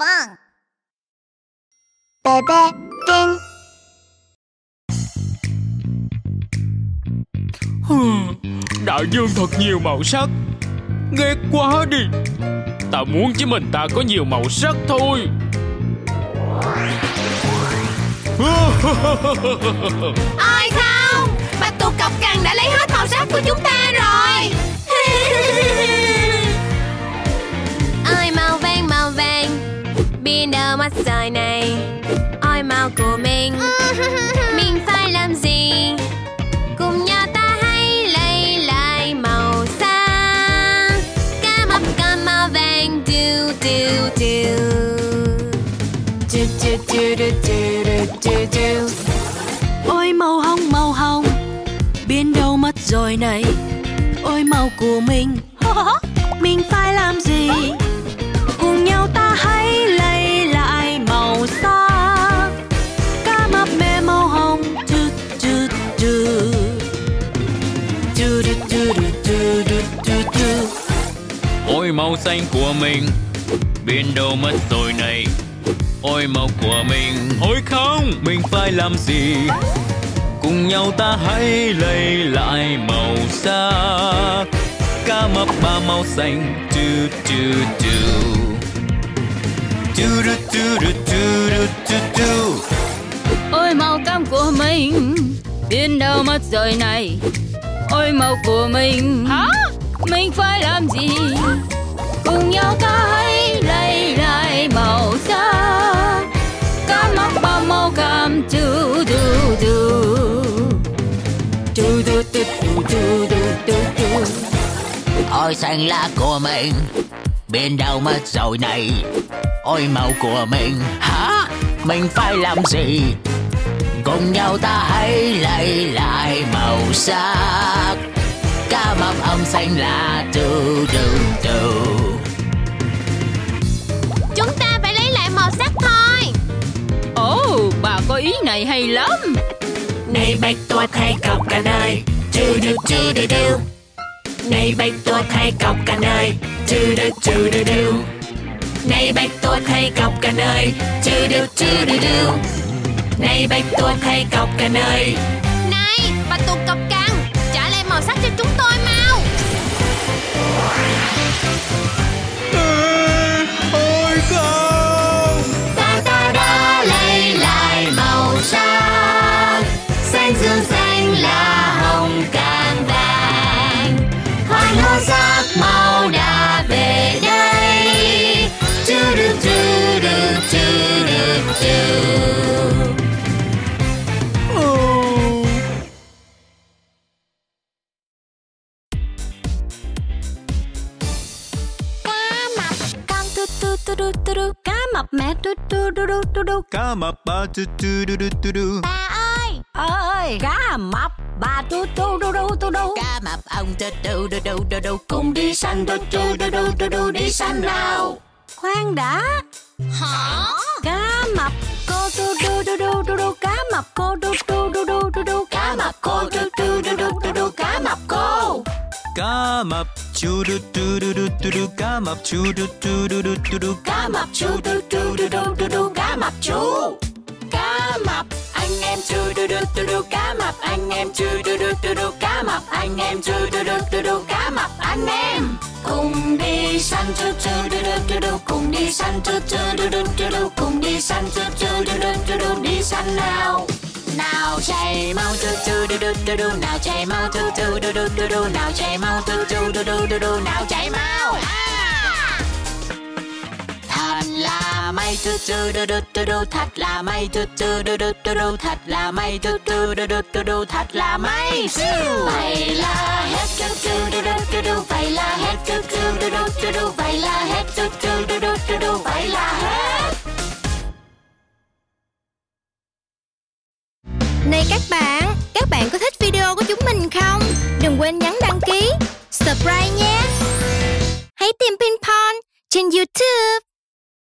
Pinkfong. Bebe Pink. Đại dương thật nhiều màu sắc. Ghét quá đi. Ta muốn chỉ mình ta có nhiều màu sắc thôi. Ôi không, bạch tuộc cọc cằn đã lấy hết màu sắc của chúng ta rồi. Ôi màu vàng biến đâu mắt trời này. Ôi màu của mình. Mình phải làm gì? Cùng nhau ta hãy lấy lại màu xanh. Cá mập vàng điu điu điu. Ôi màu hồng biến đâu mất rồi này. Ôi màu của mình. Mình phải làm gì? Cùng nhau ta hãy lấy lại màu xanh. Cá mập mê màu hồng. Ôi màu xanh của mình biến đâu mất rồi này. Ôi màu của mình. Ôi không, mình phải làm gì? Cùng nhau ta hãy lấy lại màu xa. Cá mập ba màu xanh. Tu tu tu. Tu tu tu tu tu tu tu. Ôi màu cam của mình biến đâu mất rồi này. Ôi màu của mình. Hả? Mình phải làm gì? Cùng nhau ta hãy lấy lại màu xa. Cá mập ba màu cam. Tu tu tu. Tu tu tu tu tu tu. Ôi xanh lá của mình bên đâu mất rồi này. Ôi màu của mình. Hả? Mình phải làm gì? Cùng nhau ta hãy lấy lại màu sắc. Cá mập ông xanh là tu tu tu. Chúng ta phải lấy lại màu sắc thôi. Ồ, bà có ý này hay lắm. Này bạch tuộc hay cọc cả đời. Tu tu tu tu tu. Này bạch tuộc hay cọc cả nơi. Tu du tu du du. Này bạch tuộc hay cọc cả nơi. Tu du tu du du. Này bạch tuộc hay cọc cả nơi. Này bạch tuộc cọc cằn, trả lại màu sắc cho chúng tôi mau. Ôi không, ta đã lấy lại màu sắc. Xanh dương xanh là hồng cam vàng. Hoan hô sắc màu đã về đây. Tu du tu du tu du tu. Cá mập mẹ tu tu tu tu tu tu. Cá mập ba tu tu tu tu tu tu. Bà ơi, ơi, cá mập bà tu tu tu tu tu tu. Cá mập ông tu tu tu tu tu tu. Cùng đi săn tu tu tu tu tu tu. Đi săn nào. Khoan đã. Hả? Cá mập cô tu tu tu tu tu tu. Cá mập cô tu tu tu tu tu tu. Cá mập cô tu tu tu tu tu tu. Cá mập cô. Cá mập chu du du du du du du. Cá mập chu du du du du du du. Cá mập chu du du du du du du. Cá mập chu. Cá mập anh em chu du du du du. Cá mập anh em chu du du du du. Cá mập anh em chu du du du du. Cá mập anh em cùng đi săn chu chu du du du du. Cùng đi săn chu chu du du du du. Cùng đi săn chu chu du du du du. Đi săn nào. Nào chạy mau tu tu du du du du. Nào chạy mau tu tu du du du du. Nào chạy mau tu tu du du du du. Nào chạy mau. Thật là may tu tu du du du du. Thật là may tu tu du du du du. Thật là may tu tu du du du du. Thật là may. Vậy là hết tu tu du du du du. Vậy là hết tu tu du du du du. Vậy là hết tu tu du du du du. Vậy là hết. Này các bạn có thích video của chúng mình không? Đừng quên nhấn đăng ký, subscribe nhé. Hãy tìm Pinkfong trên YouTube.